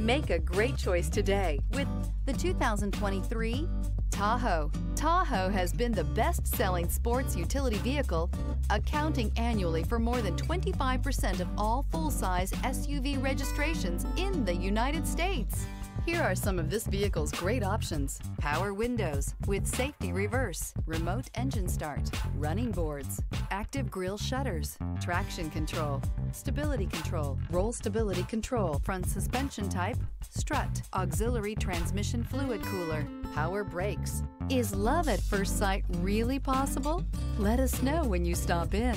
Make a great choice today with the 2023 Tahoe. Tahoe has been the best-selling sports utility vehicle, accounting annually for more than 25% of all full-size SUV registrations in the United States. Here are some of this vehicle's great options: power windows with safety reverse, remote engine start, running boards, active grille shutters, traction control, stability control, roll stability control, front suspension type, strut, auxiliary transmission fluid cooler, power brakes. Is love at first sight really possible? Let us know when you stop in.